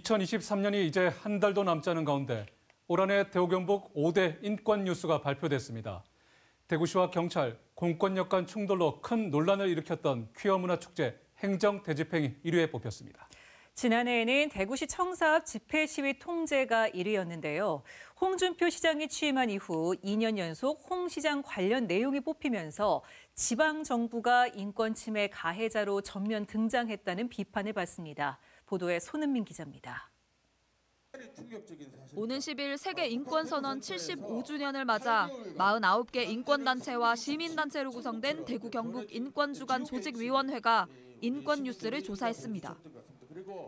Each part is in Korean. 2023년이 이제 한 달도 남지 않은 가운데 올 한해 대구경북 5대 인권 뉴스가 발표됐습니다. 대구시와 경찰, 공권력 간 충돌로 큰 논란을 일으켰던 퀴어문화축제 행정대집행이 1위에 뽑혔습니다. 지난해에는 대구시 청사 앞 집회 시위 통제가 1위였는데요. 홍준표 시장이 취임한 이후 2년 연속 홍 시장 관련 내용이 뽑히면서 지방정부가 인권침해 가해자로 전면 등장했다는 비판을 받습니다. 보도에 손은민 기자입니다. 오는 10일 세계인권선언 75주년을 맞아 49개 인권단체와 시민단체로 구성된 대구 경북 인권주관 조직위원회가 인권 뉴스를 조사했습니다.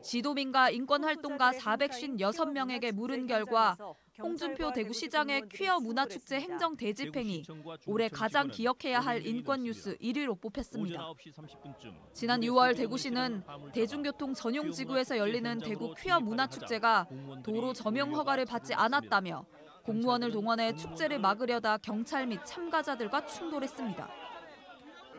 지도민과 인권활동가 456명에게 물은 결과 홍준표 대구시장의 퀴어 문화축제 행정대집행이 올해 가장 기억해야 할 인권 뉴스 1위로 뽑혔습니다. 지난 6월 대구시는 대중교통 전용 지구에서 열리는 대구 퀴어 문화축제가 도로 점용 허가를 받지 않았다며 공무원을 동원해 축제를 막으려다 경찰 및 참가자들과 충돌했습니다.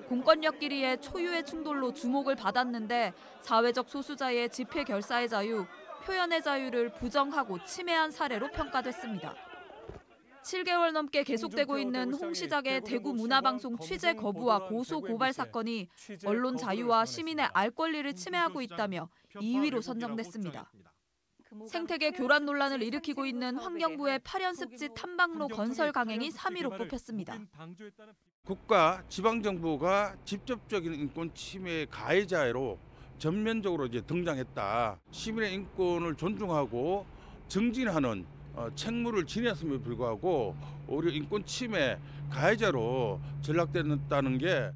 공권력끼리의 초유의 충돌로 주목을 받았는데 사회적 소수자의 집회 결사의 자유, 표현의 자유를 부정하고 침해한 사례로 평가됐습니다. 7개월 넘게 계속되고 있는 홍 시장의 대구문화방송 취재 거부와 고소고발 사건이 언론 자유와 시민의 알 권리를 침해하고 있다며 2위로 선정됐습니다. 생태계 교란 논란을 일으키고 있는 환경부의 팔현습지 탐방로 건설 강행이 3위로 뽑혔습니다. 국가, 지방정부가 직접적인 인권 침해 가해자로 전면적으로 이제 등장했다. 시민의 인권을 존중하고 증진하는 책무를 지냈음에도 불구하고 오히려 인권 침해 가해자로 전락됐다는 게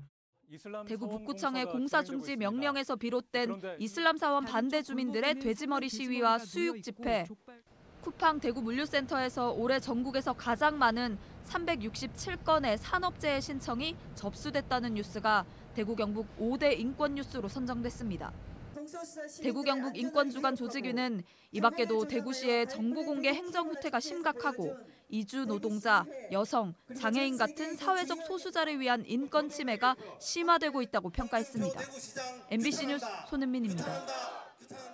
대구 북구청의 공사 중지 명령에서 비롯된 이슬람 사원 반대 주민들의 돼지머리 시위와 수육 집회, 쿠팡 대구 물류센터에서 올해 전국에서 가장 많은 367건의 산업재해 신청이 접수됐다는 뉴스가 대구 경북 5대 인권 뉴스로 선정됐습니다. 대구 경북 인권주관 조직위는 이 밖에도 대구시의 정보공개 행정후퇴가 심각하고 이주 노동자, 여성, 장애인 같은 사회적 소수자를 위한 인권 침해가 심화되고 있다고 평가했습니다. MBC 뉴스 손은민입니다.